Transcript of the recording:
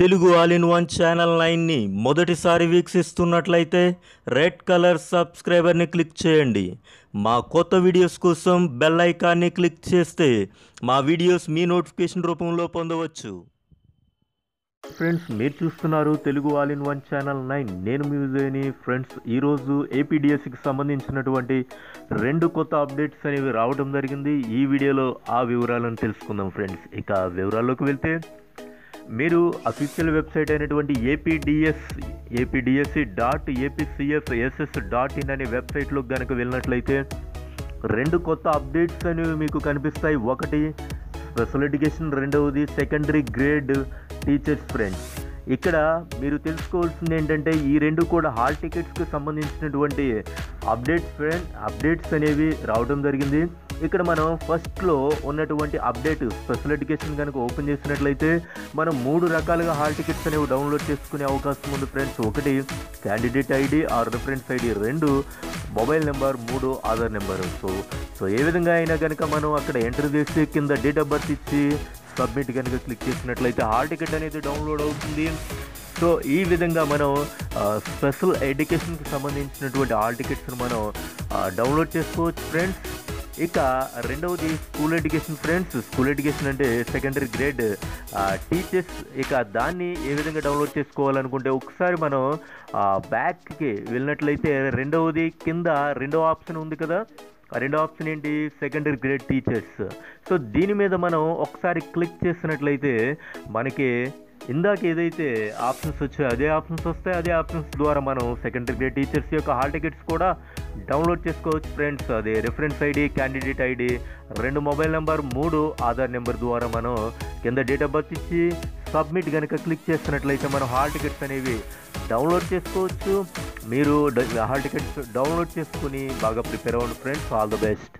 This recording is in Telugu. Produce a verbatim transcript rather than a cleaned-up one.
Telugu all in one channel నైన్ని మొదటిసారి వీక్షిస్తున్నట్లయితే రెడ్ కలర్ సబ్స్క్రైబర్ని క్లిక్ చేయండి. మా కొత్త వీడియోస్ కోసం బెల్ ఐకాన్ని క్లిక్ చేస్తే మా వీడియోస్ మీ నోటిఫికేషన్ రూపంలో పొందవచ్చు. ఫ్రెండ్స్, మీరు చూస్తున్నారు Telugu all in one channel nine. నేను మ్యూజియని. ఫ్రెండ్స్, ఈరోజు ఏపీడిఎస్సికి సంబంధించినటువంటి రెండు కొత్త అప్డేట్స్ అనేవి రావడం జరిగింది. ఈ వీడియోలో ఆ వివరాలను తెలుసుకుందాం. ఫ్రెండ్స్, ఇక వివరాల్లోకి వెళ్తే మీరు అఫీషియల్ వెబ్సైట్ అయినటువంటి APDS APDSC dot APCFSS dot in అనే వెబ్సైట్లో కనుక వెళ్ళినట్లయితే రెండు కొత్త అప్డేట్స్ అనేవి మీకు కనిపిస్తాయి. ఒకటి స్పెషల్ ఎడ్యుకేషన్, రెండవది సెకండరీ గ్రేడ్ టీచర్స్. ఫ్రెండ్స్, ఇక్కడ మీరు తెలుసుకోవాల్సింది ఏంటంటే ఈ రెండు కూడా హాల్ టికెట్స్కి సంబంధించినటువంటి అప్డేట్స్ ఫ్రెండ్ అప్డేట్స్ అనేవి రావడం జరిగింది. ఇక్కడ మనం ఫస్ట్లో ఉన్నటువంటి అప్డేట్ స్పెషల్ ఎడ్యుకేషన్ కనుక ఓపెన్ చేసినట్లయితే మనం మూడు రకాలుగా హాల్ టికెట్స్ అనేవి డౌన్లోడ్ చేసుకునే అవకాశం ఉంది. ఫ్రెండ్స్, ఒకటి candidate ID or reference ID, రెండు మొబైల్ నెంబర్, మూడు ఆధార్ నెంబరు. సో సో ఏ విధంగా అయినా కనుక మనం అక్కడ ఎంటర్ చేసి కింద డేట్ ఆఫ్ బర్త్ ఇచ్చి సబ్మిట్ కనుక క్లిక్ చేసినట్లయితే హాల్ టికెట్ అనేది డౌన్లోడ్ అవుతుంది. సో ఈ విధంగా మనం స్పెషల్ ఎడ్యుకేషన్కి సంబంధించినటువంటి హాల్ టికెట్స్ను మనం డౌన్లోడ్ చేసుకోవచ్చు. ఫ్రెండ్స్, ఇక రెండవది school education. Friends, school education అంటే సెకండరీ గ్రేడ్ టీచర్స్. ఇక దాన్ని ఏ విధంగా డౌన్లోడ్ చేసుకోవాలనుకుంటే ఒకసారి మనం బ్యాక్కి వెళ్ళినట్లయితే రెండవది కింద రెండో ఆప్షన్ ఉంది కదా, రెండో ఆప్షన్ ఏంటి, సెకండరీ గ్రేడ్ టీచర్స్. సో దీని మీద మనం ఒకసారి క్లిక్ చేసినట్లయితే మనకి ఇందాక ఏదైతే ఆప్షన్స్ వచ్చాయో అదే ఆప్షన్స్ వస్తాయి. అదే ఆప్షన్స్ ద్వారా మనం సెకండరీ గ్రేడ్ టీచర్స్ యొక్క హాల్ టికెట్స్ కూడా డౌన్లోడ్ చేసుకోవచ్చు. ఫ్రెండ్స్, అదే రిఫరెన్స్ ఐడి, క్యాండిడేట్ ఐడి, రెండు మొబైల్ నెంబర్, మూడు ఆధార్ నెంబర్ ద్వారా మనం కింద డేట్ ఆఫ్ బర్త్ ఇచ్చి సబ్మిట్ కనుక క్లిక్ చేసినట్లయితే మనం హాల్ టికెట్స్ అనేవి డౌన్లోడ్ చేసుకోవచ్చు. మీరు హాల్ టికెట్స్ డౌన్లోడ్ చేసుకుని బాగా ప్రిపేర్ అవ్వండి. Friends, all the best.